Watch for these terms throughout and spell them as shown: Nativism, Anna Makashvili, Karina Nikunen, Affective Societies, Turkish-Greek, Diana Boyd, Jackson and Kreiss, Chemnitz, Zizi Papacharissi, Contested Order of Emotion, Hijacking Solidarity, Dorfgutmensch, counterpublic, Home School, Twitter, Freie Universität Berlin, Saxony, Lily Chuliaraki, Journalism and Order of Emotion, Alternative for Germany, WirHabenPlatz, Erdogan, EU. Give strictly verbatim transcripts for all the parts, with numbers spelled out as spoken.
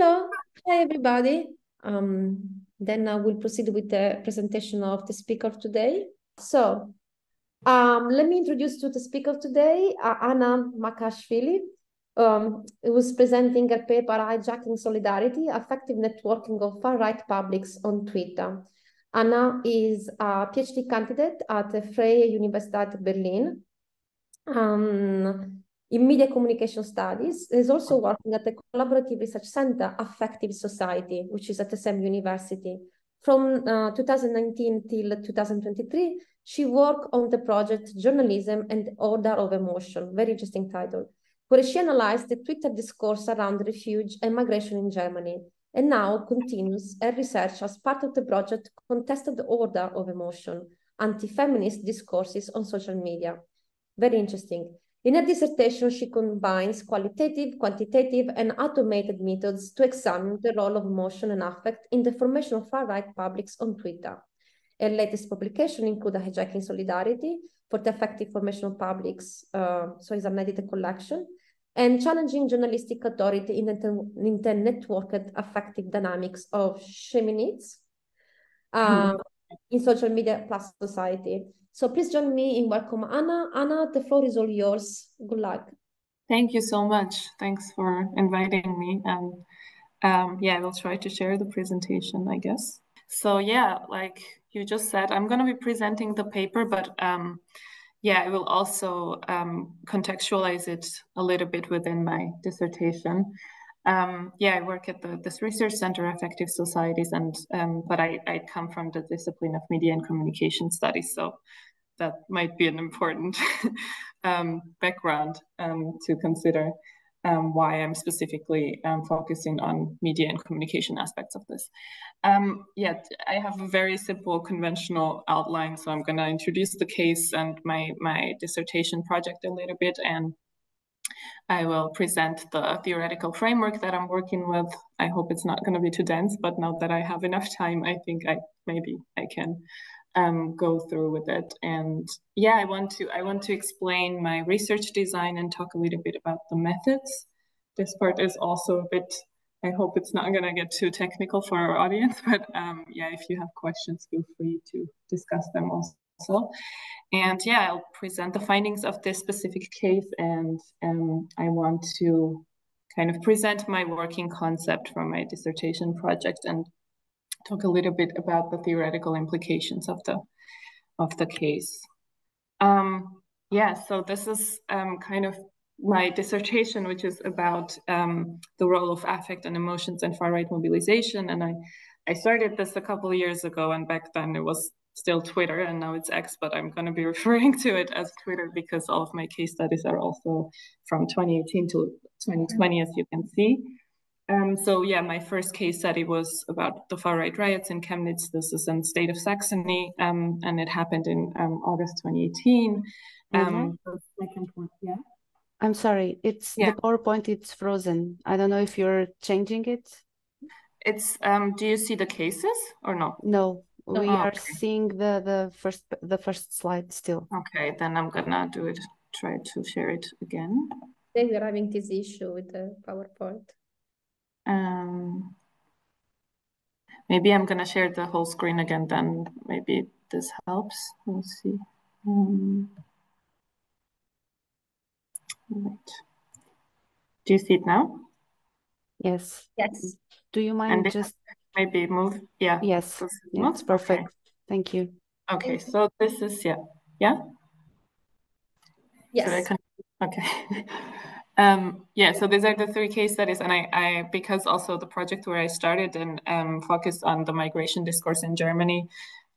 Hello, hi everybody. Um, then I will proceed with the presentation of the speaker of today. So um, let me introduce to the speaker today, uh, Anna Makashvili, um, who was presenting her paper Hijacking Solidarity, Effective Networking of Far-Right Publics on Twitter. Anna is a PhD candidate at the Freie Universität Berlin. Um, in media communication studies, is also working at the collaborative research center, Affective Society, which is at the same university. From uh, two thousand nineteen till two thousand twenty-three, she worked on the project Journalism and Order of Emotion, very interesting title, where she analyzed the Twitter discourse around refuge and migration in Germany, and now continues her research as part of the project Contested Order of Emotion, Anti-Feminist Discourses on Social Media. Very interesting. In her dissertation, she combines qualitative, quantitative, and automated methods to examine the role of emotion and affect in the formation of far-right publics on Twitter. Her latest publication include a Hijacking Solidarity for the Effective Formation of Publics, uh, so it's an edited collection, and Challenging Journalistic Authority in the Inter-Networked Affective Dynamics of Chemnitz uh, mm. in Social Media Plus Society. So please join me in welcome Anna. Anna, the floor is all yours. Good luck. Thank you so much. Thanks for inviting me. And um, yeah, I will try to share the presentation, I guess. So yeah, like you just said, I'm going to be presenting the paper, but um, yeah, I will also um, contextualize it a little bit within my dissertation. Um, yeah, I work at the, this research center, Affective Societies, and um, but I, I come from the discipline of media and communication studies, so that might be an important um, background um, to consider um, why I'm specifically um, focusing on media and communication aspects of this. Um, yeah, I have a very simple conventional outline, so I'm going to introduce the case and my, my dissertation project a little bit, and I will present the theoretical framework that I'm working with. I hope it's not going to be too dense, but now that I have enough time, I think I maybe I can um, go through with it. And yeah, I want to I want to explain my research design and talk a little bit about the methods. This part is also a bit. I hope it's not going to get too technical for our audience, but um, yeah, if you have questions, feel free to discuss them also. So, and yeah, I'll present the findings of this specific case, and um, I want to kind of present my working concept from my dissertation project and talk a little bit about the theoretical implications of the of the case. Um, yeah, so this is um, kind of my dissertation, which is about um, the role of affect and emotions in far-right mobilization, and I I started this a couple of years ago, and back then it was still Twitter, and now it's X, but I'm going to be referring to it as Twitter because all of my case studies are also from twenty eighteen to twenty twenty, as you can see. Um, so yeah, my first case study was about the far-right riots in Chemnitz. This is in the state of Saxony, um, and it happened in um, August twenty eighteen. Um, the second one, yeah. I'm sorry, it's yeah. The PowerPoint, it's frozen. I don't know if you're changing it. It's. Um, do you see the cases or no? No. We oh, are okay. seeing the, the first the first slide still. Okay, then I'm gonna do it. Try to share it again. I think we're having this issue with the PowerPoint. Um, maybe I'm gonna share the whole screen again. Then maybe this helps. We'll see. Um, right. Do you see it now? Yes. Yes. Do you mind and just? Maybe move, yeah. Yes, that's perfect. Okay. Thank you. Okay, so this is, yeah, yeah? Yes. So I can, okay. um, yeah, so these are the three case studies, and I, I because also the project where I started and um, focused on the migration discourse in Germany,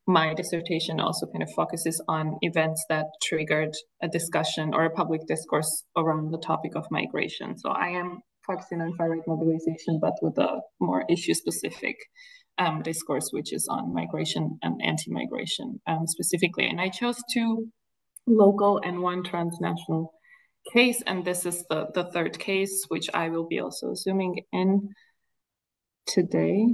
my dissertation also kind of focuses on events that triggered a discussion or a public discourse around the topic of migration. So I am focusing on far-right mobilization, but with a more issue-specific um, discourse, which is on migration and anti-migration um, specifically. And I chose two local and one transnational case, and this is the, the third case, which I will be also zooming in today.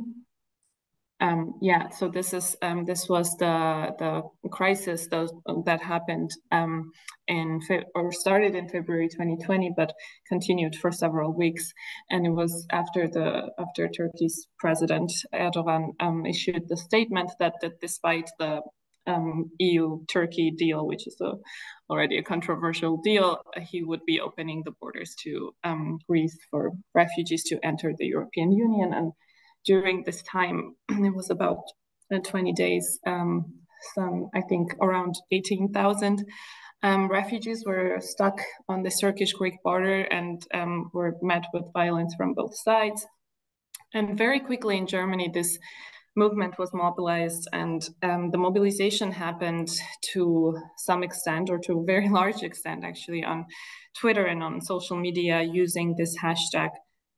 Um, yeah, so this is um, this was the the crisis those, that happened um, in or started in February twenty twenty, but continued for several weeks. And it was after the after Turkey's president Erdogan um, issued the statement that that despite the um, E U Turkey deal, which is a, already a controversial deal, he would be opening the borders to um, Greece for refugees to enter the European Union. And during this time, it was about twenty days, um, some, I think around eighteen thousand um, refugees were stuck on the Turkish-Greek border and um, were met with violence from both sides. And very quickly in Germany, this movement was mobilized, and um, the mobilization happened to some extent, or to a very large extent actually, on Twitter and on social media using this hashtag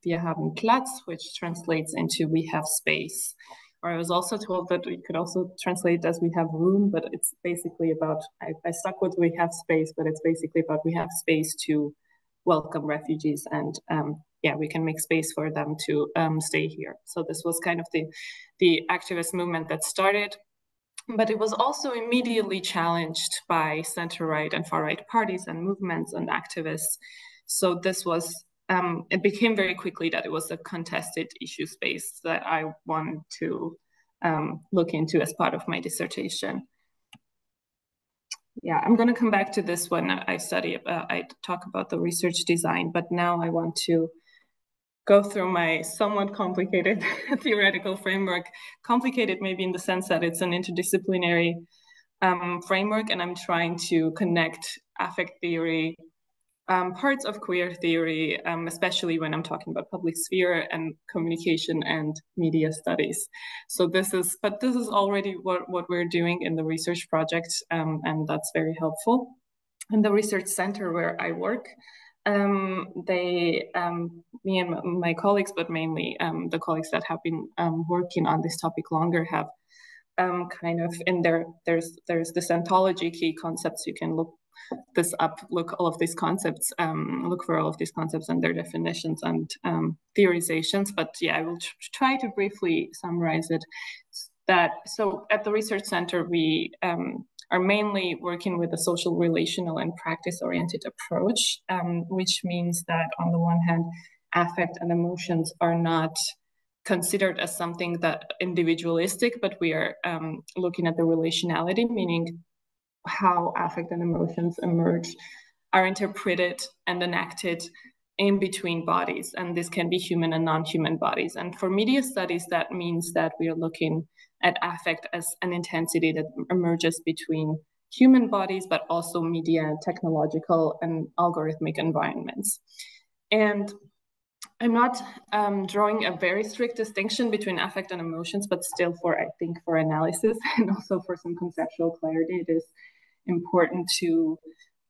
WirHabenPlatz, which translates into "we have space." Or I was also told that we could also translate as "we have room," but it's basically about, I, I stuck with "we have space," but it's basically about we have space to welcome refugees, and um, yeah, we can make space for them to um, stay here. So this was kind of the, the activist movement that started. But it was also immediately challenged by center-right and far-right parties and movements and activists. So this was Um, it became very quickly that it was a contested issue space that I wanted to um, look into as part of my dissertation. Yeah, I'm going to come back to this when I study, uh, I talk about the research design, but now I want to go through my somewhat complicated theoretical framework. Complicated maybe in the sense that it's an interdisciplinary um, framework, and I'm trying to connect affect theory, Um, parts of queer theory, um, especially when I'm talking about public sphere and communication and media studies. So this is, but this is already what, what we're doing in the research project, um, and that's very helpful. In the research center where I work, um, they, um, me and my colleagues, but mainly um, the colleagues that have been um, working on this topic longer, have um, kind of in their, there's, there's this ontology, key concepts. You can look this up, look all of these concepts, um, look for all of these concepts and their definitions and um, theorizations. But yeah, I will try to briefly summarize it. That so at the research center, we um, are mainly working with a social, relational and practice-oriented approach, um, which means that on the one hand, affect and emotions are not considered as something that individualistic, but we are um, looking at the relationality, meaning how affect and emotions emerge, are interpreted and enacted in between bodies. And this can be human and non-human bodies. And for media studies, that means that we are looking at affect as an intensity that emerges between human bodies, but also media, technological and algorithmic environments. And I'm not um, drawing a very strict distinction between affect and emotions, but still for, I think, for analysis and also for some conceptual clarity, it is important to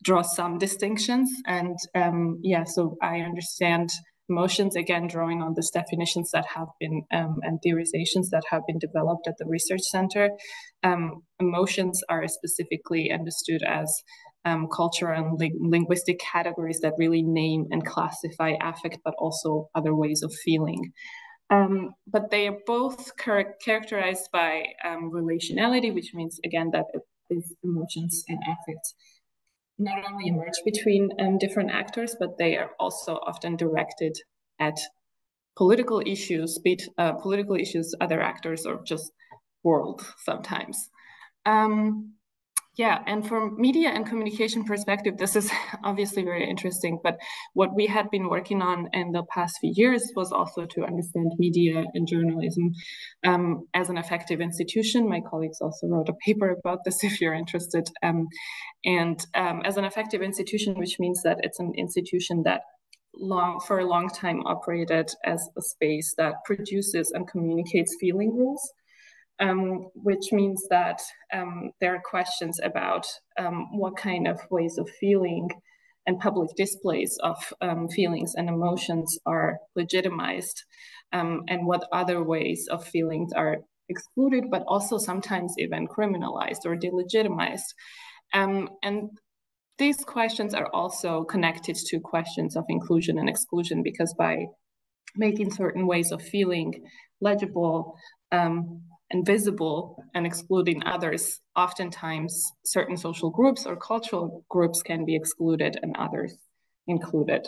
draw some distinctions. And um, yeah, so I understand emotions, again, drawing on these definitions that have been, um, and theorizations that have been developed at the research center. Um, emotions are specifically understood as Um, cultural and li linguistic categories that really name and classify affect, but also other ways of feeling. Um, but they are both char characterized by um, relationality, which means, again, that these emotions and affects not only emerge between um, different actors, but they are also often directed at political issues, be it uh, political issues, other actors, or just world sometimes. Um, Yeah, and from media and communication perspective, this is obviously very interesting, but what we had been working on in the past few years was also to understand media and journalism um, as an affective institution. My colleagues also wrote a paper about this if you're interested. Um, and um, as an affective institution, which means that it's an institution that long, for a long time operated as a space that produces and communicates feeling rules. Um, which means that um, there are questions about um, what kind of ways of feeling and public displays of um, feelings and emotions are legitimized, um, and what other ways of feelings are excluded, but also sometimes even criminalized or delegitimized. Um, and these questions are also connected to questions of inclusion and exclusion, because by making certain ways of feeling legible, um, invisible and excluding others. Oftentimes, certain social groups or cultural groups can be excluded and others included.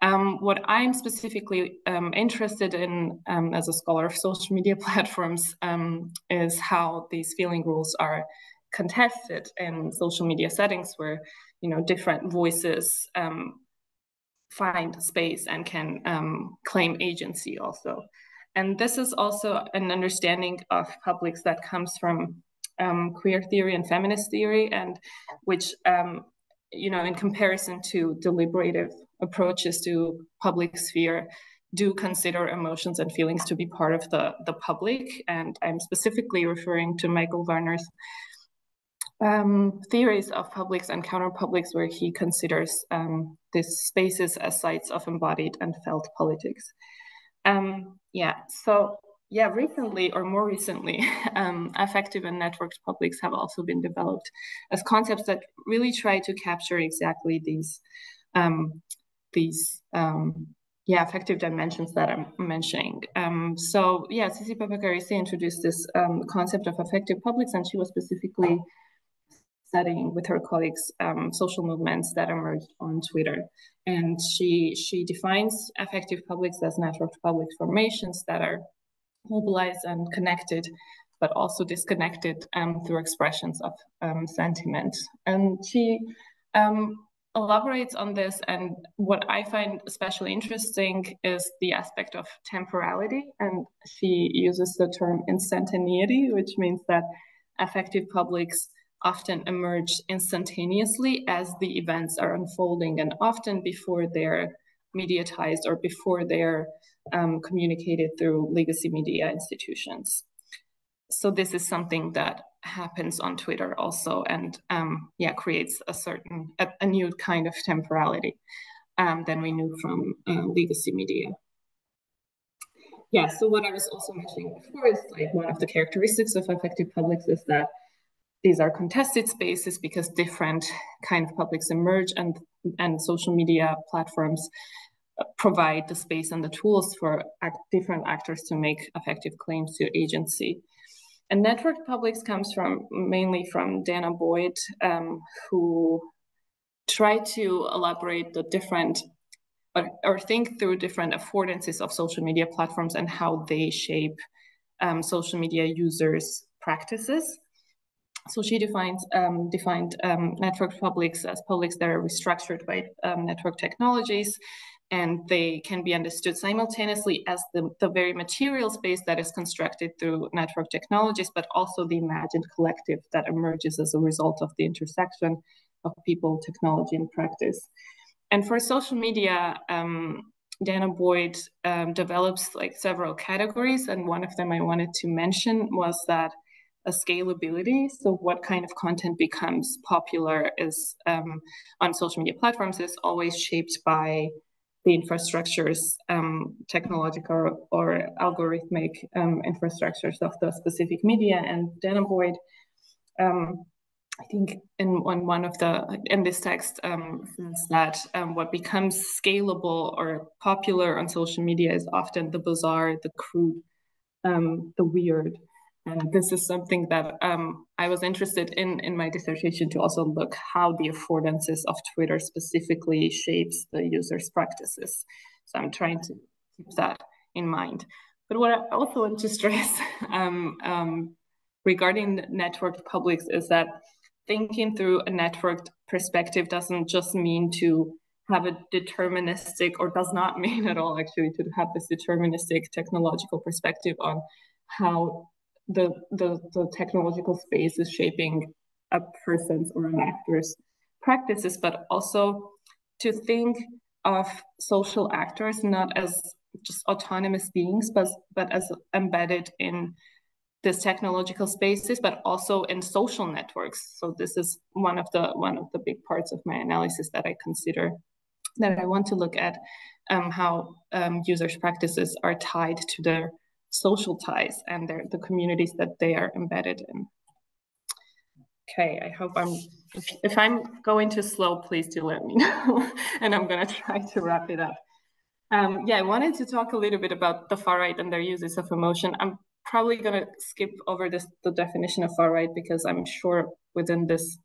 Um, what I'm specifically um, interested in um, as a scholar of social media platforms um, is how these feeling rules are contested in social media settings where, you know, different voices um, find space and can um, claim agency also. And this is also an understanding of publics that comes from um, queer theory and feminist theory, and which, um, you know, in comparison to deliberative approaches to public sphere, do consider emotions and feelings to be part of the, the public. And I'm specifically referring to Michael Varner's um, theories of publics and counterpublics, where he considers um, these spaces as sites of embodied and felt politics. Um, yeah, so yeah, recently or more recently, um, affective and networked publics have also been developed as concepts that really try to capture exactly these, um, these um, yeah, affective dimensions that I'm mentioning. Um, so yeah, Zizi Papacharissi introduced this um, concept of affective publics, and she was specifically studying with her colleagues um, social movements that emerged on Twitter. And she, she defines affective publics as networked public formations that are mobilized and connected, but also disconnected um, through expressions of um, sentiment. And she um, elaborates on this. And what I find especially interesting is the aspect of temporality. And she uses the term instantaneity, which means that affective publics often emerge instantaneously as the events are unfolding, and often before they're mediatized or before they're um, communicated through legacy media institutions. So this is something that happens on Twitter also, and um, yeah, creates a certain, a, a new kind of temporality um, than we knew from uh, legacy media. Yeah, so what I was also mentioning before is like one of the characteristics of affective publics is that these are contested spaces because different kind of publics emerge, and, and social media platforms provide the space and the tools for act, different actors to make effective claims to agency. And networked publics comes from mainly from Diana Boyd, um, who tried to elaborate the different or, or think through different affordances of social media platforms and how they shape um, social media users' practices. So she defines, um, defined um, networked publics as publics that are restructured by um, network technologies, and they can be understood simultaneously as the, the very material space that is constructed through network technologies, but also the imagined collective that emerges as a result of the intersection of people, technology, and practice. And for social media, um, Diana Boyd um, develops like several categories, and one of them I wanted to mention was that a scalability. So what kind of content becomes popular is um, on social media platforms is always shaped by the infrastructures, um, technological or algorithmic um, infrastructures of the specific media. And Diana Boyd, um, I think in on one of the, in this text, um, says that um, what becomes scalable or popular on social media is often the bizarre, the crude, um, the weird. And this is something that um, I was interested in in my dissertation, to also look how the affordances of Twitter specifically shapes the user's practices. So I'm trying to keep that in mind. But what I also want to stress um, um, regarding networked publics is that thinking through a networked perspective doesn't just mean to have a deterministic, or does not mean at all actually, to have this deterministic technological perspective on how The, the, the technological space is shaping a person's or an actor's practices, but also to think of social actors not as just autonomous beings, but, but as embedded in this technological spaces, but also in social networks. So this is one of the, one of the big parts of my analysis that I consider, that I want to look at um, how um, users' practices are tied to their social ties and their, the communities that they are embedded in. Okay, I hope I'm, if, if I'm going too slow, please do let me know. And I'm gonna try to wrap it up. Um, yeah, I wanted to talk a little bit about the far right and their uses of emotion. I'm probably going to skip over this, the definition of far right, because I'm sure within this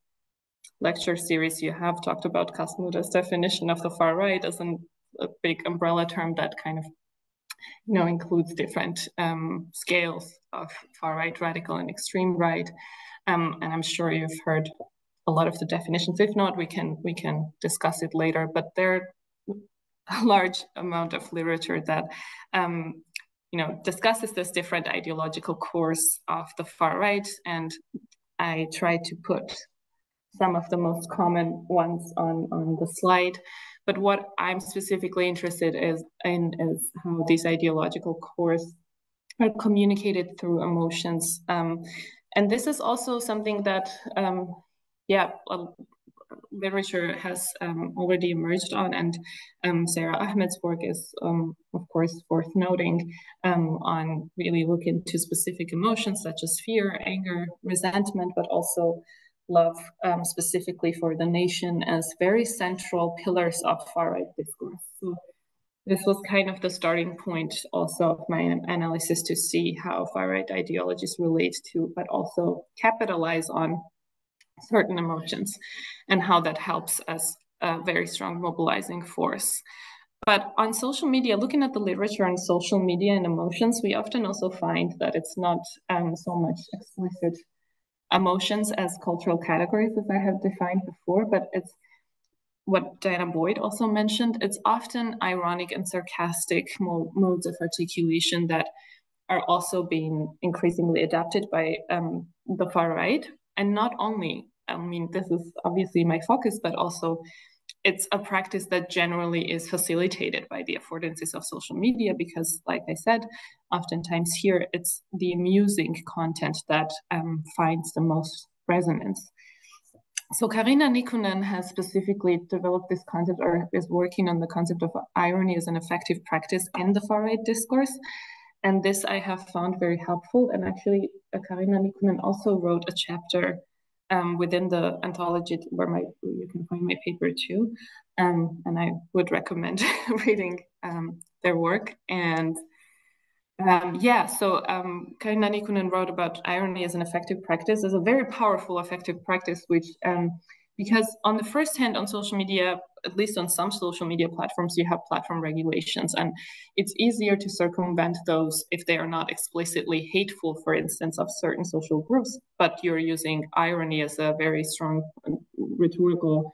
lecture series you have talked about Kasmuda's definition of the far right as an, a big umbrella term that kind of, you know, includes different um, scales of far right, radical, and extreme right. Um, and I'm sure you've heard a lot of the definitions. If not, we can we can discuss it later. But there are a large amount of literature that um, you know, discusses this different ideological course of the far right, and I try to put some of the most common ones on on the slide. But what I'm specifically interested is in is how these ideological cores are communicated through emotions. Um, and this is also something that, um, yeah, uh, literature has um, already emerged on, and um, Sarah Ahmed's work is, um, of course, worth noting, um, on really looking into specific emotions such as fear, anger, resentment, but also love, um, specifically for the nation, as very central pillars of far-right discourse. So this was kind of the starting point also of my analysis, to see how far-right ideologies relate to, but also capitalize on, certain emotions, and how that helps as a very strong mobilizing force. But on social media, looking at the literature on social media and emotions, we often also find that it's not um, so much explicit emotions as cultural categories, as I have defined before, but it's what Diana Boyd also mentioned, it's often ironic and sarcastic modes of articulation that are also being increasingly adapted by um, the far right. And not only, I mean, this is obviously my focus, but also it's a practice that generally is facilitated by the affordances of social media, because, like I said, oftentimes here it's the amusing content that um, finds the most resonance. So Karina Nikunen has specifically developed this concept, or is working on the concept of irony as an effective practice in the far-right discourse. And this I have found very helpful. And actually, uh, Karina Nikunen also wrote a chapter um, within the anthology where my, you can find my paper too. Um, and I would recommend reading um, their work. And um, yeah, so um, Karina Nikunen wrote about irony as an effective practice, as a very powerful effective practice, which um, because on the first hand, on social media, at least on some social media platforms, you have platform regulations, and it's easier to circumvent those if they are not explicitly hateful, for instance, of certain social groups, but you're using irony as a very strong rhetorical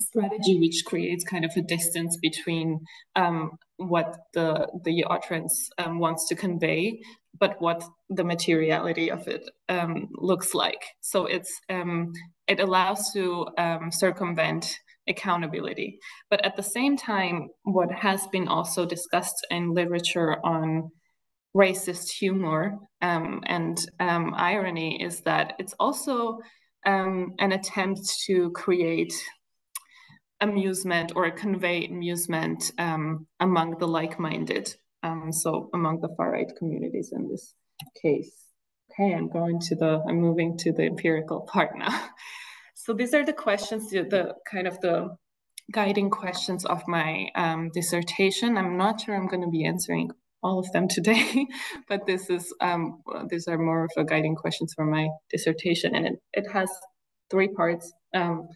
strategy, which creates kind of a distance between um, what the, the utterance um, wants to convey, but what the materiality of it um, looks like. So it's um, it allows to um, circumvent accountability. But at the same time, what has been also discussed in literature on racist humor um, and um, irony is that it's also um, an attempt to create amusement or convey amusement um, among the like-minded, um, so among the far-right communities in this case. Okay, I'm going to the, I'm moving to the empirical part now. So these are the questions, the, the kind of the guiding questions of my um, dissertation. I'm not sure I'm going to be answering all of them today, but this is, um, these are more of a guiding questions for my dissertation, and it, it has three parts. Um,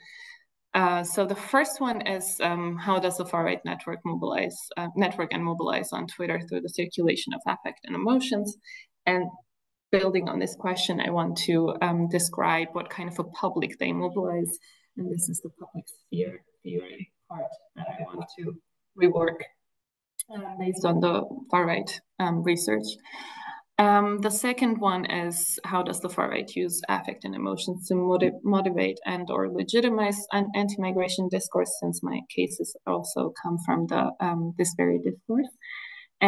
Uh, so the first one is um, how does the far-right network mobilize, uh, network and mobilize on Twitter through the circulation of affect and emotions? And building on this question, I want to um, describe what kind of a public they mobilize. And this is the public sphere theory part that I want to rework um, based on the far-right um, research. Um, the second one is how does the far-right use affect and emotions to motiv motivate and or legitimize an anti-migration discourse, since my cases also come from the, um, this very discourse.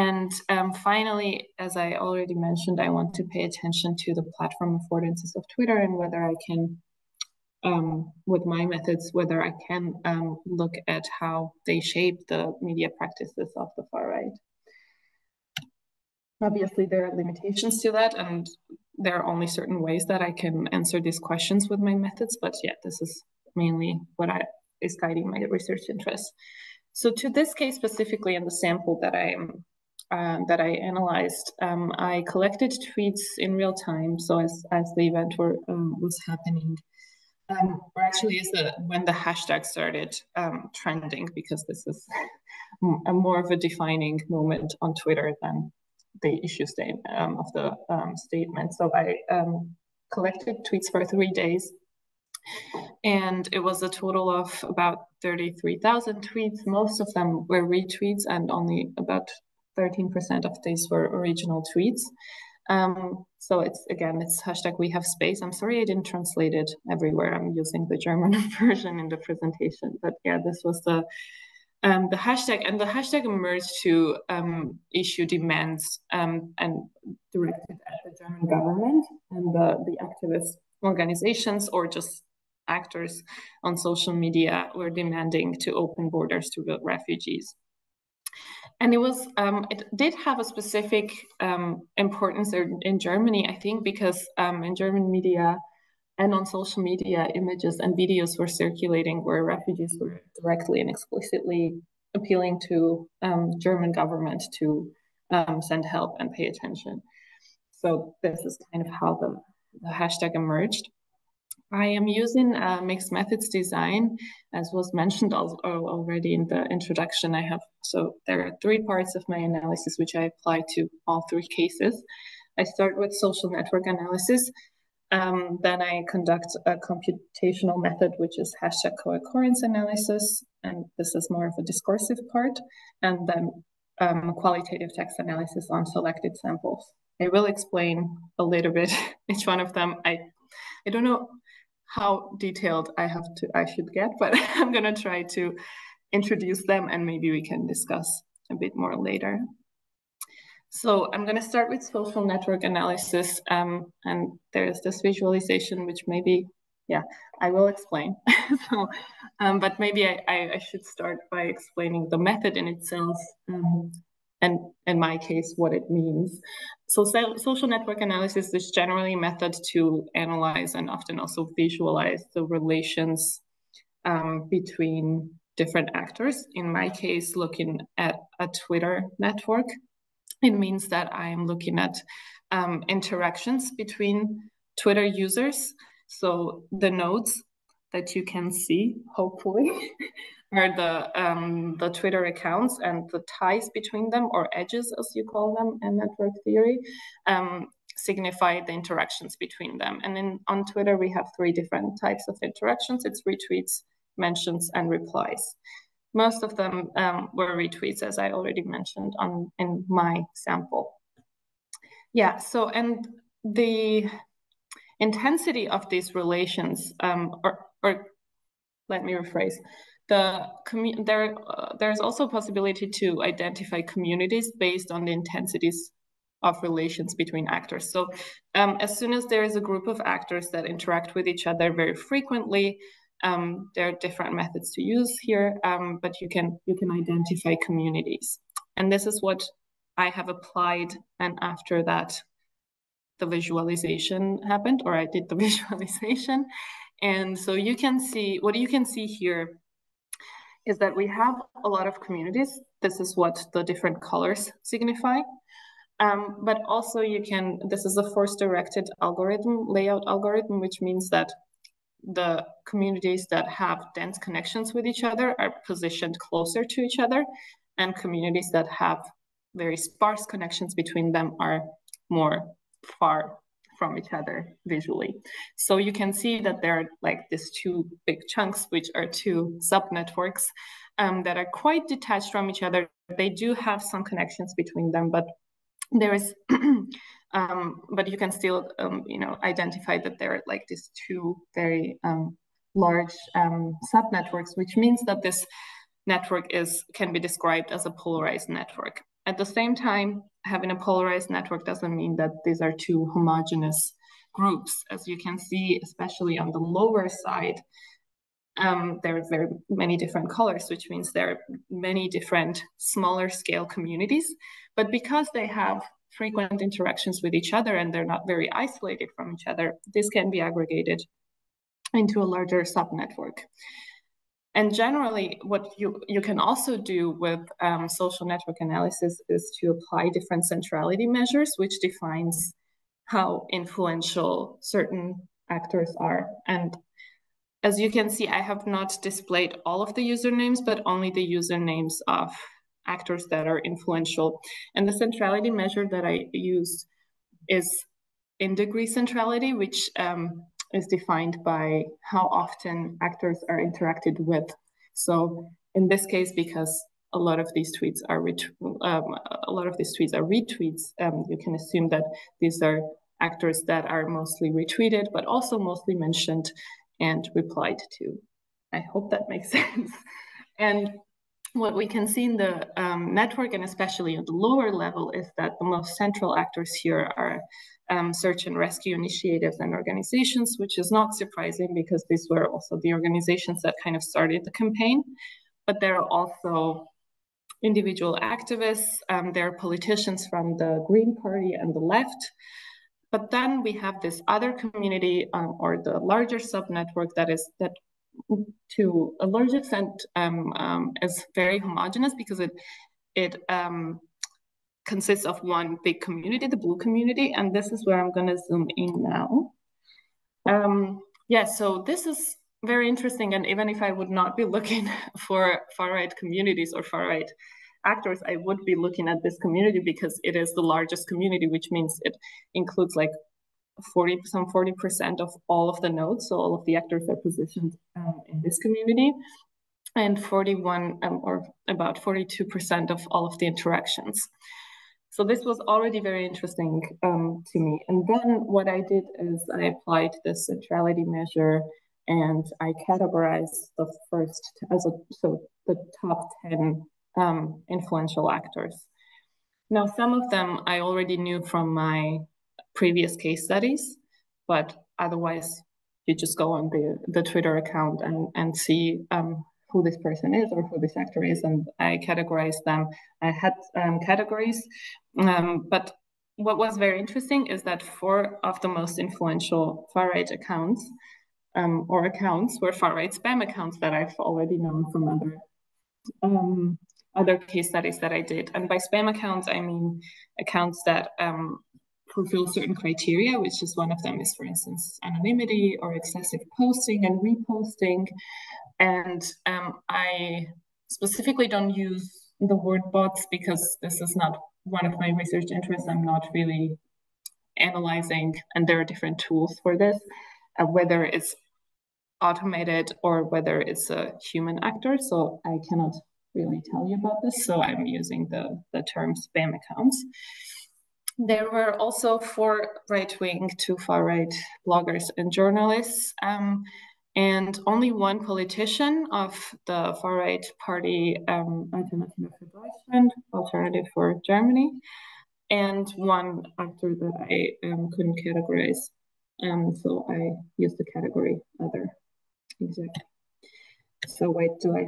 And um, finally, as I already mentioned, I want to pay attention to the platform affordances of Twitter, and whether I can, um, with my methods, whether I can um, look at how they shape the media practices of the far-right. Obviously, there are limitations to that, and there are only certain ways that I can answer these questions with my methods. But yeah, this is mainly what I, is guiding my research interests. So to this case specifically, and the sample that I am um, that I analyzed. Um, I collected tweets in real time, so as, as the event were, um, was happening, um, or actually is the, when the hashtag started um, trending, because this is a more of a defining moment on Twitter than the issue state, um, of the um, statement. So I um, collected tweets for three days. And it was a total of about thirty-three thousand tweets. Most of them were retweets, and only about thirteen percent of these were original tweets. Um, so it's, again, it's hashtag we have space. I'm sorry I didn't translate it everywhere. I'm using the German version in the presentation. But yeah, this was the, um, the hashtag. And the hashtag emerged to um, issue demands um, and directed at the German government and the, the activist organizations or just actors on social media were demanding to open borders to refugees. And it was, um, it did have a specific um, importance in Germany, I think, because um, in German media and on social media, images and videos were circulating where refugees were directly and explicitly appealing to um, German government to um, send help and pay attention. So this is kind of how the, the hashtag emerged. I am using uh, mixed methods design, as was mentioned al already in the introduction. I have, so there are three parts of my analysis which I apply to all three cases. I start with social network analysis, um, then I conduct a computational method which is hashtag co-occurrence analysis, and this is more of a discursive part, and then um, qualitative text analysis on selected samples. I will explain a little bit each one of them. I, I don't know how detailed I have to I should get, but I'm gonna try to introduce them and maybe we can discuss a bit more later. So I'm gonna start with social network analysis, um, and there's this visualization which maybe, yeah, I will explain. so, um, but maybe I, I, I should start by explaining the method in itself. Um, And in my case, what it means. So social network analysis is generally a method to analyze and often also visualize the relations um, between different actors. In my case, looking at a Twitter network, it means that I'm looking at um, interactions between Twitter users. So the nodes that you can see, hopefully, are the um, the Twitter accounts and the ties between them, or edges as you call them in network theory, um, signify the interactions between them. And then on Twitter, we have three different types of interactions. It's retweets, mentions, and replies. Most of them um, were retweets, as I already mentioned on in my sample. Yeah, so, and the intensity of these relations, um, or, or let me rephrase, The there, uh, there's also a possibility to identify communities based on the intensities of relations between actors. So um, as soon as there is a group of actors that interact with each other very frequently, um, there are different methods to use here, um, but you can, you can identify communities. And this is what I have applied. And after that, the visualization happened, or I did the visualization. And so you can see, what you can see here is that we have a lot of communities. This is what the different colors signify. Um, but also you can, this is a force-directed algorithm, layout algorithm, which means that the communities that have dense connections with each other are positioned closer to each other, and communities that have very sparse connections between them are more far from each other visually. So you can see that there are like these two big chunks, which are two subnetworks um, that are quite detached from each other. They do have some connections between them, but there is, um, but you can still, um, you know, identify that there are like these two very um, large um, subnetworks, which means that this network is can be described as a polarized network. At the same time, having a polarized network doesn't mean that these are two homogeneous groups. As you can see, especially on the lower side, um, there are very many different colors, which means there are many different smaller scale communities. But because they have frequent interactions with each other and they're not very isolated from each other, this can be aggregated into a larger subnetwork. And generally, what you, you can also do with um, social network analysis is to apply different centrality measures, which defines how influential certain actors are. And as you can see, I have not displayed all of the usernames, but only the usernames of actors that are influential. And the centrality measure that I use is in degree centrality, which um, is defined by how often actors are interacted with. So in this case, because a lot of these tweets are ret um, a lot of these tweets are retweets, um, you can assume that these are actors that are mostly retweeted, but also mostly mentioned and replied to. I hope that makes sense. And what we can see in the um, network, and especially at the lower level, is that the most central actors here are um, search and rescue initiatives and organizations, which is not surprising because these were also the organizations that kind of started the campaign. But there are also individual activists, um, there are politicians from the Green Party and the left. But then we have this other community um, or the larger subnetwork that is that to a large extent um, um, is very homogenous because it it um, consists of one big community, the blue community, and this is where I'm going to zoom in now. Um, yeah, so this is very interesting, and even if I would not be looking for far-right communities or far-right actors, I would be looking at this community because it is the largest community, which means it includes like forty, some forty percent of all of the nodes. So all of the actors are positioned um, in this community, and forty-one um, or about forty-two percent of all of the interactions. So this was already very interesting um, to me. And then what I did is I applied the centrality measure and I categorized the first, as a, so the top ten um, influential actors. Now, some of them I already knew from my previous case studies, but otherwise you just go on the, the Twitter account and, and see um, who this person is or who this actor is, and I categorized them. I had um, categories, um, but what was very interesting is that four of the most influential far-right accounts um, or accounts were far-right spam accounts that I've already known from other um, other case studies that I did. And by spam accounts, I mean accounts that um, fulfill certain criteria, which is one of them is, for instance, anonymity or excessive posting and reposting. And um, I specifically don't use the word bots because this is not one of my research interests. I'm not really analyzing, and there are different tools for this, uh, whether it's automated or whether it's a human actor. So I cannot really tell you about this. So I'm using the, the term spam accounts. There were also four right-wing to far-right bloggers and journalists, um, and only one politician of the far-right party, um, Alternative for Deutschland, Alternative for Germany, and one actor that I um, couldn't categorize, um, so I used the category other. Exactly. So wait, do I...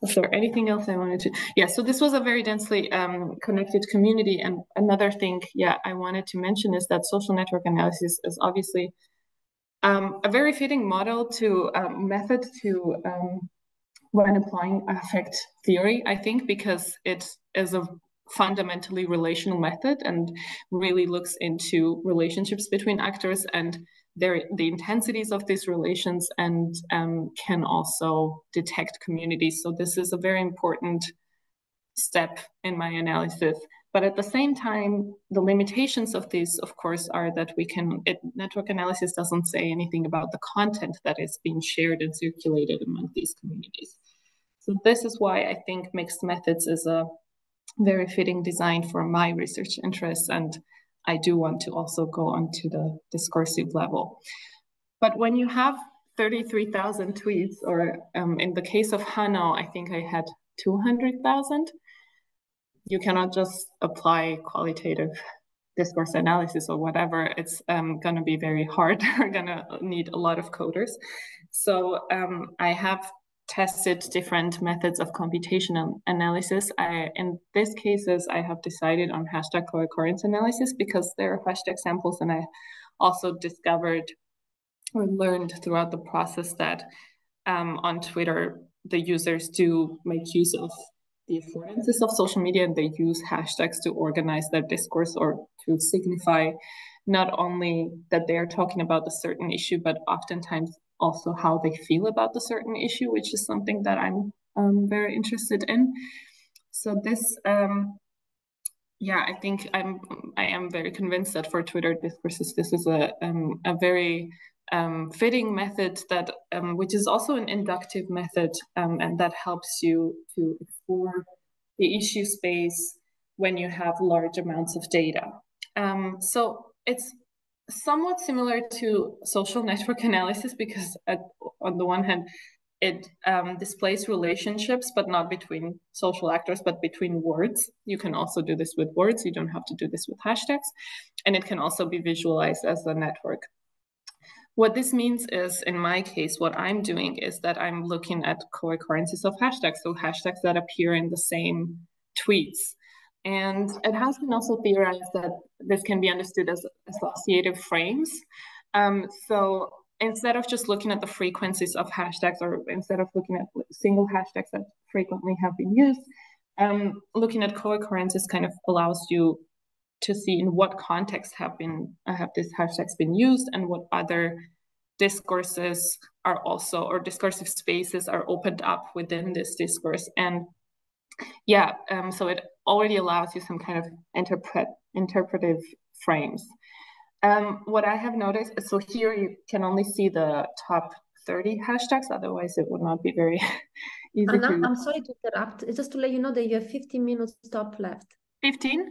Is there anything else I wanted to? Yeah, so this was a very densely um, connected community. And another thing, yeah, I wanted to mention is that social network analysis is obviously um, a very fitting model to um, method to um, when applying affect theory, I think, because it is a fundamentally relational method and really looks into relationships between actors and their, the intensities of these relations, and um, can also detect communities. So this is a very important step in my analysis. But at the same time, the limitations of these, of course, are that we can, it, network analysis doesn't say anything about the content that is being shared and circulated among these communities. So this is why I think mixed methods is a very fitting design for my research interests, and I do want to also go on to the discursive level. But when you have thirty-three thousand tweets, or um, in the case of Hanau, I think I had two hundred thousand, you cannot just apply qualitative discourse analysis or whatever. It's um, gonna be very hard. We're gonna need a lot of coders. So um, I have tested different methods of computational analysis. I, in these cases, I have decided on hashtag co-occurrence analysis because there are hashtag samples, and I also discovered or learned throughout the process that um, on Twitter, the users to make use of the affordances of social media. They use hashtags to organize their discourse or to signify not only that they are talking about a certain issue, but oftentimes also how they feel about the certain issue, which is something that I'm um, very interested in. So this, um, yeah, I think I'm I am very convinced that for Twitter discourses, this is a um, a very um, fitting method that um, which is also an inductive method, um, and that helps you to explore the issue space when you have large amounts of data. Um, so it's somewhat similar to social network analysis, because at, on the one hand, it um, displays relationships, but not between social actors, but between words. You can also do this with words. You don't have to do this with hashtags. And it can also be visualized as a network. What this means is, in my case, what I'm doing is that I'm looking at co-occurrences of hashtags, so hashtags that appear in the same tweets. And it has been also theorized that this can be understood as associative frames. Um, so instead of just looking at the frequencies of hashtags, or instead of looking at single hashtags that frequently have been used, um, looking at co-occurrences kind of allows you to see in what context have been have these hashtags been used, and what other discourses are also, or discursive spaces are opened up within this discourse. And yeah, um, so it already allows you some kind of interpret interpretive frames. Um, what I have noticed, so here you can only see the top thirty hashtags, otherwise it would not be very easy. Anna, to... I'm sorry to interrupt, it's just to let you know that you have fifteen minutes top left. fifteen?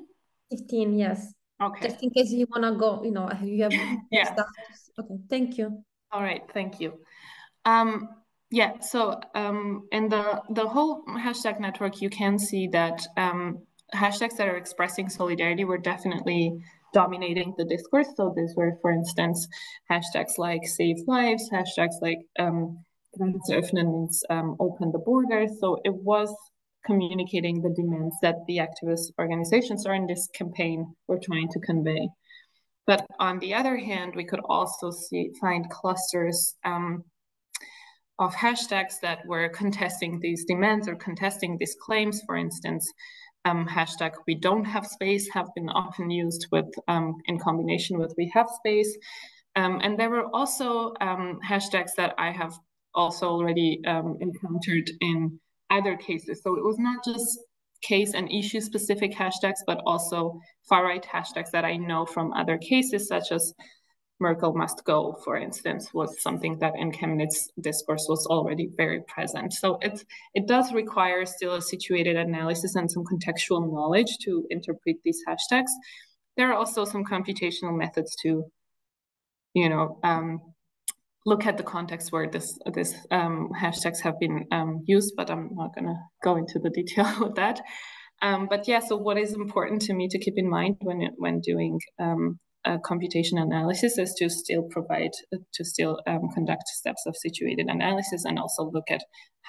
fifteen, yes. Okay. Just in case you want to go, you know, you have yeah. stuff. Okay, thank you. All right, thank you. Um, yeah, so um, in the, the whole hashtag network, you can see that um, hashtags that are expressing solidarity were definitely dominating the discourse. So these were, for instance, hashtags like save lives, hashtags like um, means um, open the border. So it was communicating the demands that the activist organizations are in this campaign were trying to convey. But on the other hand, we could also see find clusters um, of hashtags that were contesting these demands or contesting these claims. For instance, Um, hashtag we don't have space have been often used with um, in combination with we have space. Um, and there were also um, hashtags that I have also already um, encountered in other cases. So it was not just case and issue specific hashtags, but also far right hashtags that I know from other cases, such as Merkel must go, for instance, was something that in Chemnitz discourse was already very present. So it, it does require still a situated analysis and some contextual knowledge to interpret these hashtags. There are also some computational methods to, you know, um, look at the context where this, this um, hashtags have been um, used, but I'm not going to go into the detail with that. Um, but yeah, so what is important to me to keep in mind when, when doing um, Uh, computation analysis is to still provide, uh, to still um, conduct steps of situated analysis, and also look at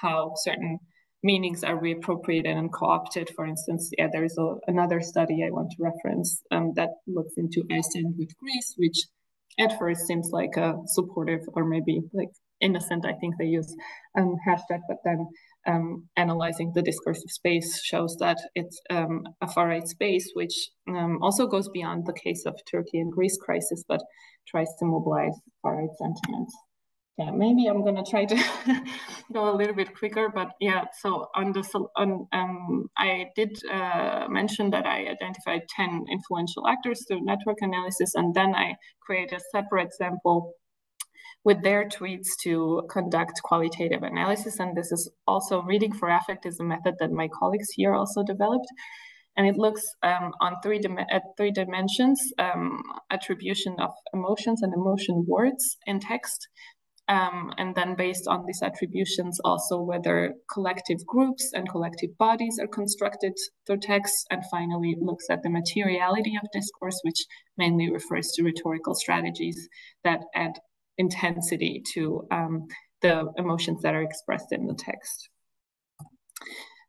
how certain meanings are reappropriated and co-opted. For instance, yeah, there is a, another study I want to reference um, that looks into I Stand with Greece, which at first seems like a supportive or maybe like innocent, I think they use um, hashtag, but then um, analyzing the discursive space shows that it's um, a far-right space, which um, also goes beyond the case of Turkey and Greece crisis, but tries to mobilize far-right sentiments. Yeah, maybe I'm gonna try to go a little bit quicker, but yeah, so on the, on, um, I did uh, mention that I identified ten influential actors through network analysis, and then I created a separate sample with their tweets to conduct qualitative analysis. And this is also reading for affect is a method that my colleagues here also developed. And it looks um, on three at three dimensions, um, attribution of emotions and emotion words in text. Um, and then based on these attributions, also whether collective groups and collective bodies are constructed through text. And finally, it looks at the materiality of discourse, which mainly refers to rhetorical strategies that add intensity to um, the emotions that are expressed in the text.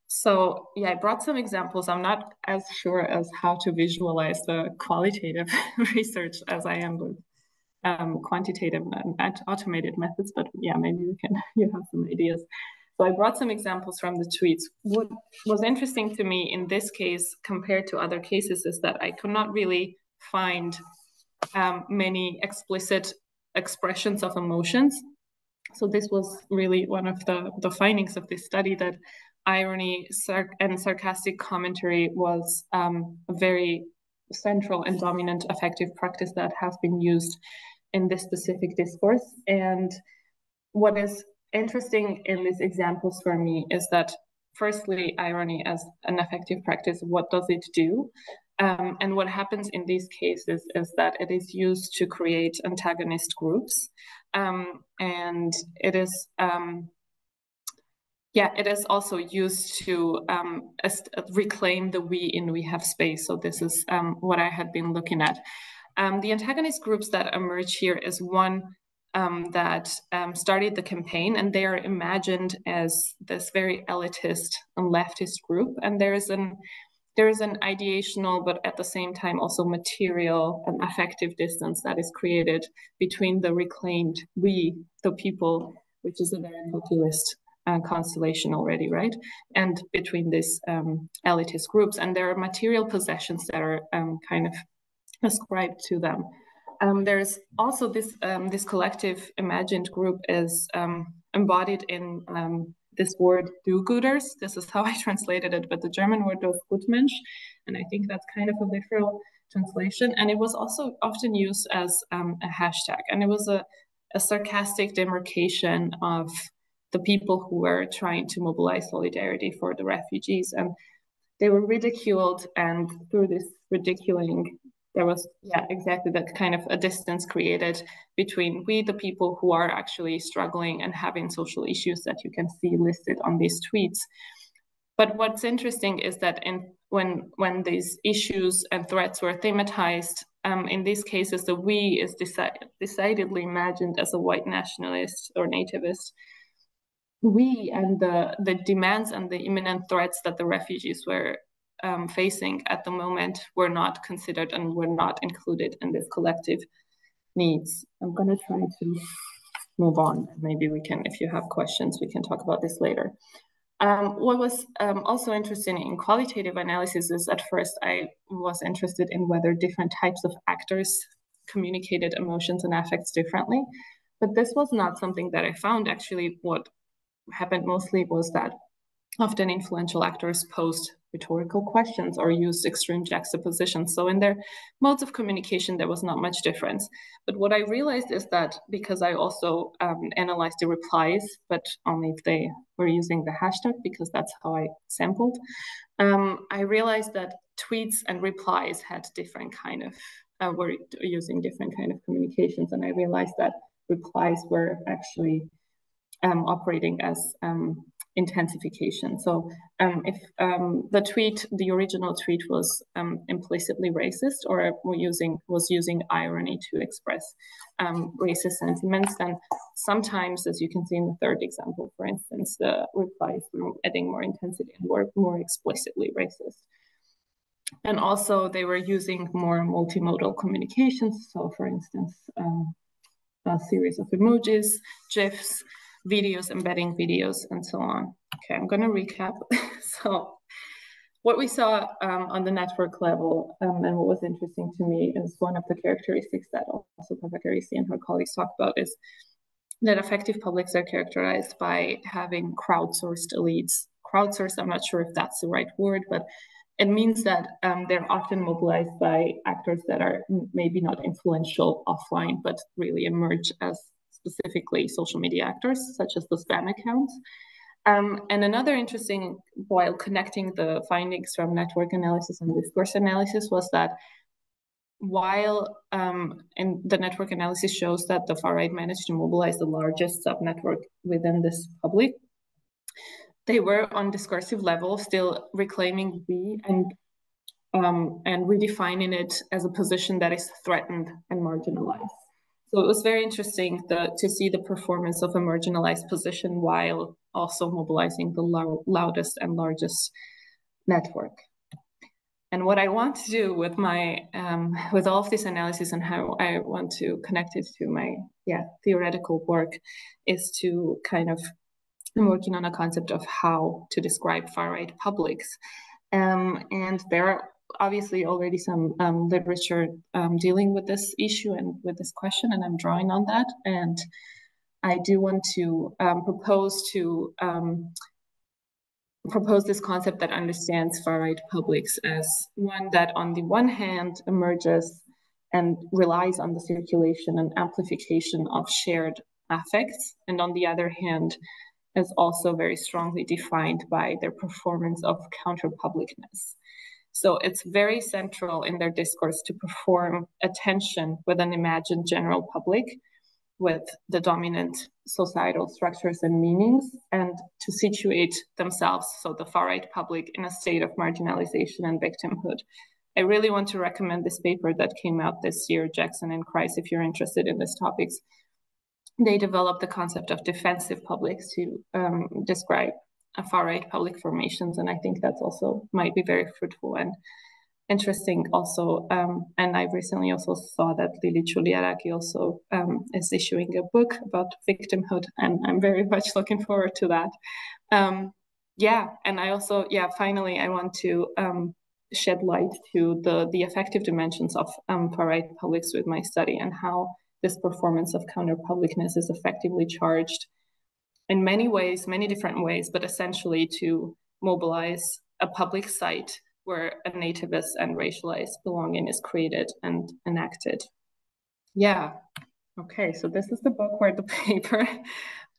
So yeah, I brought some examples. I'm not as sure as how to visualize the qualitative research as I am with um, quantitative and automated methods, but yeah, maybe you can you have some ideas. So I brought some examples from the tweets. What was interesting to me in this case compared to other cases is that I could not really find um, many explicit expressions of emotions. So this was really one of the, the findings of this study, that irony sar- and sarcastic commentary was um, a very central and dominant affective practice that has been used in this specific discourse. And what is interesting in these examples for me is that, firstly, irony as an affective practice, what does it do? Um, and what happens in these cases is that it is used to create antagonist groups. Um, and it is, um, yeah, it is also used to um, reclaim the we in we have space. So this is um, what I had been looking at. Um, the antagonist groups that emerge here is one Um, that um, started the campaign, and they are imagined as this very elitist and leftist group. And there is an there is an ideational, but at the same time also material and affective distance that is created between the reclaimed we, the people, which is a very populist uh, constellation already, right? And between these um, elitist groups, and there are material possessions that are um, kind of ascribed to them. Um, there's also this um, this collective imagined group is um, embodied in um, this word do-gooders. This is how I translated it, but the German word Dorfgutmensch, and I think that's kind of a literal translation. And it was also often used as um, a hashtag, and it was a, a sarcastic demarcation of the people who were trying to mobilize solidarity for the refugees, and they were ridiculed, and through this ridiculing, there was, yeah, exactly that kind of a distance created between we, the people who are actually struggling and having social issues that you can see listed on these tweets. But what's interesting is that in, when, when these issues and threats were thematized, um, in these cases, the we is deci decidedly imagined as a white nationalist or nativist. We and the, the demands and the imminent threats that the refugees were Um, facing at the moment were not considered and were not included in this collective needs. I'm going to try to move on. Maybe we can, if you have questions, we can talk about this later. Um, what was um, also interesting in qualitative analysis is at first I was interested in whether different types of actors communicated emotions and affects differently, but this was not something that I found. Actually, what happened mostly was that often influential actors posed rhetorical questions or used extreme juxtapositions. So in their modes of communication, there was not much difference. But what I realized is that, because I also um, analyzed the replies, but only if they were using the hashtag, because that's how I sampled, um, I realized that tweets and replies had different kind of, uh, were using different kind of communications. And I realized that replies were actually um, operating as um, intensification. So um, if um, the tweet, the original tweet was um, implicitly racist or were using, was using irony to express um, racist sentiments, then sometimes, as you can see in the third example, for instance, the replies were adding more intensity and were more explicitly racist. And also they were using more multimodal communications. So for instance, um, a series of emojis, GIFs, videos, embedding videos, and so on. Okay, I'm going to recap. So what we saw um, on the network level, um, and what was interesting to me, is one of the characteristics that also Papacharissi and her colleagues talk about is that affective publics are characterized by having crowdsourced elites. Crowdsourced, I'm not sure if that's the right word, but it means that um, they're often mobilized by actors that are maybe not influential offline, but really emerge as specifically social media actors, such as the spam accounts. Um, and another interesting, while connecting the findings from network analysis and discourse analysis, was that while um, in the network analysis shows that the far right managed to mobilize the largest sub-network within this public, they were on discursive level still reclaiming we and um, and redefining it as a position that is threatened and marginalized. So it was very interesting the, to see the performance of a marginalized position while also mobilizing the lo loudest and largest network. And what I want to do with my um, with all of this analysis and how I want to connect it to my yeah theoretical work is to kind of I'm working on a concept of how to describe far-right publics. Um, and there are obviously already some um, literature um, dealing with this issue and with this question, and I'm drawing on that. And I do want to um, propose to um, propose this concept that understands far-right publics as one that on the one hand emerges and relies on the circulation and amplification of shared affects, and on the other hand is also very strongly defined by their performance of counterpublicness. So it's very central in their discourse to perform a tension with an imagined general public, with the dominant societal structures and meanings, and to situate themselves, so the far-right public, in a state of marginalization and victimhood. I really want to recommend this paper that came out this year, Jackson and Kreiss, if you're interested in these topics. They developed the concept of defensive publics to um, describe a far-right public formations, and I think that's also might be very fruitful and interesting also. Um, and I recently also saw that Lily Chuliaraki also um, is issuing a book about victimhood, and I'm very much looking forward to that. Um, yeah, and I also, yeah, finally, I want to um, shed light to the, the affective dimensions of um, far-right publics with my study, and how this performance of counterpublicness is effectively charged in many ways, many different ways, but essentially to mobilize a public site where a nativist and racialized belonging is created and enacted. Yeah. Okay, so this is the book where the paper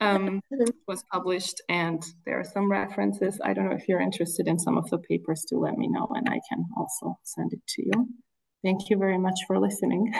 um, was published, and there are some references. I don't know if you're interested in some of the papers, do let me know, and I can also send it to you. Thank you very much for listening.